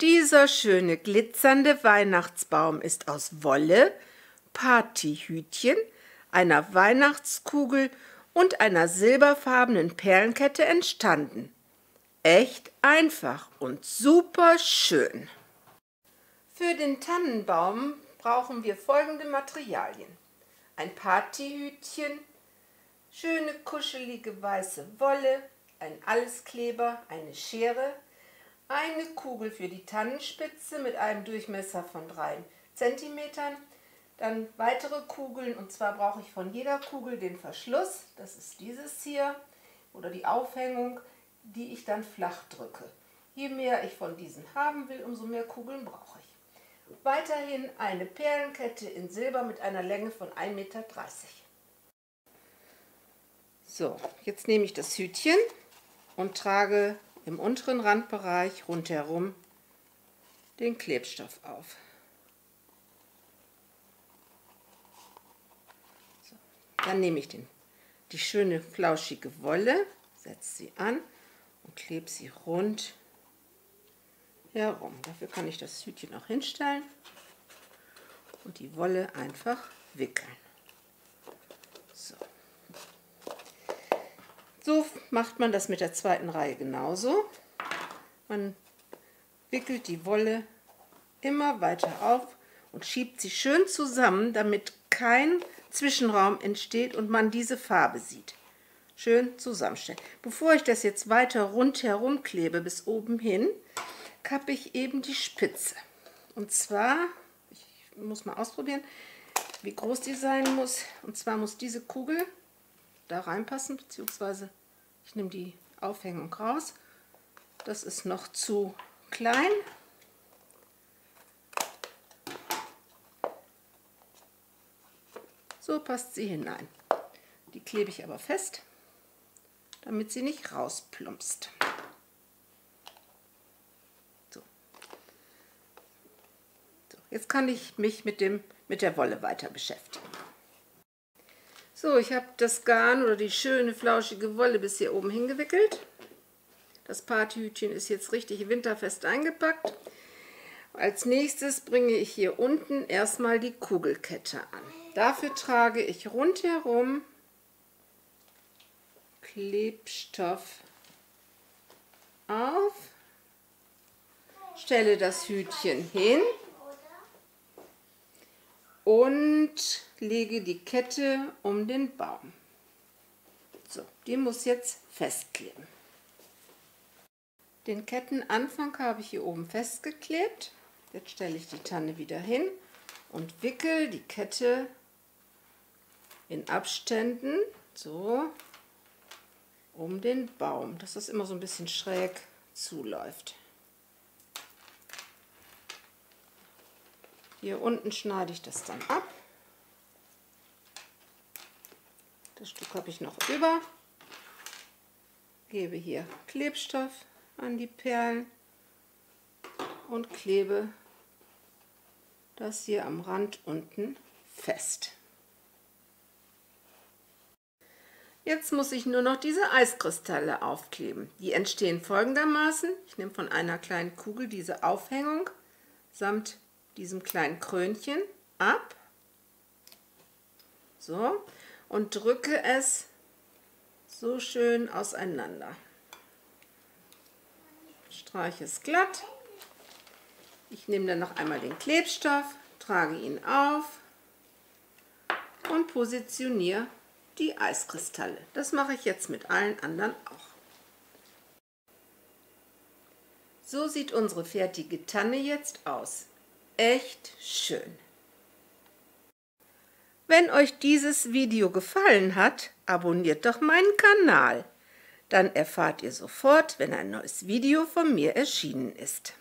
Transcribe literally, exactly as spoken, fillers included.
Dieser schöne glitzernde Weihnachtsbaum ist aus Wolle, Partyhütchen, einer Weihnachtskugel und einer silberfarbenen Perlenkette entstanden. Echt einfach und super schön. Für den Tannenbaum brauchen wir folgende Materialien: ein Partyhütchen, schöne kuschelige weiße Wolle, ein Alleskleber, eine Schere, eine Kugel für die Tannenspitze mit einem Durchmesser von drei Zentimeter, dann weitere Kugeln, und zwar brauche ich von jeder Kugel den Verschluss, das ist dieses hier, oder die Aufhängung, die ich dann flach drücke. Je mehr ich von diesen haben will, umso mehr Kugeln brauche ich. Weiterhin eine Perlenkette in Silber mit einer Länge von ein Meter dreißig. So, jetzt nehme ich das Hütchen und trage im unteren Randbereich rundherum den Klebstoff auf. So, dann nehme ich den, die schöne flauschige Wolle, setze sie an und klebe sie rund herum. Dafür kann ich das Hütchen auch hinstellen und die Wolle einfach wickeln. So. So macht man das mit der zweiten Reihe genauso. Man wickelt die Wolle immer weiter auf und schiebt sie schön zusammen, damit kein Zwischenraum entsteht und man diese Farbe sieht. Schön zusammenstellen. Bevor ich das jetzt weiter rundherum klebe bis oben hin, kappe ich eben die Spitze. Und zwar, ich muss mal ausprobieren, wie groß die sein muss. Und zwar muss diese Kugel da reinpassen, beziehungsweise ich nehme die Aufhängung raus. Das ist noch zu klein. So passt sie hinein. Die klebe ich aber fest, damit sie nicht rausplumpst. So. So, jetzt kann ich mich mit, dem, mit der Wolle weiter beschäftigen. So, ich habe das Garn oder die schöne flauschige Wolle bis hier oben hingewickelt. Das Partyhütchen ist jetzt richtig winterfest eingepackt. Als nächstes bringe ich hier unten erstmal die Kugelkette an. Dafür trage ich rundherum Klebstoff auf, stelle das Hütchen hin und lege die Kette um den Baum. So, die muss jetzt festkleben. Den Kettenanfang habe ich hier oben festgeklebt. Jetzt stelle ich die Tanne wieder hin und wickel die Kette in Abständen so um den Baum, dass das immer so ein bisschen schräg zuläuft. Hier unten schneide ich das dann ab. Das Stück habe ich noch über, gebe hier Klebstoff an die Perlen und klebe das hier am Rand unten fest. Jetzt muss ich nur noch diese Eiskristalle aufkleben. Die entstehen folgendermaßen. Ich nehme von einer kleinen Kugel diese Aufhängung samt diesem kleinen Krönchen ab. So. Und drücke es so schön auseinander. Streiche es glatt. Ich nehme dann noch einmal den Klebstoff, trage ihn auf und positioniere die Eiskristalle. Das mache ich jetzt mit allen anderen auch. So sieht unsere fertige Tanne jetzt aus. Echt schön! Wenn euch dieses Video gefallen hat, abonniert doch meinen Kanal. Dann erfahrt ihr sofort, wenn ein neues Video von mir erschienen ist.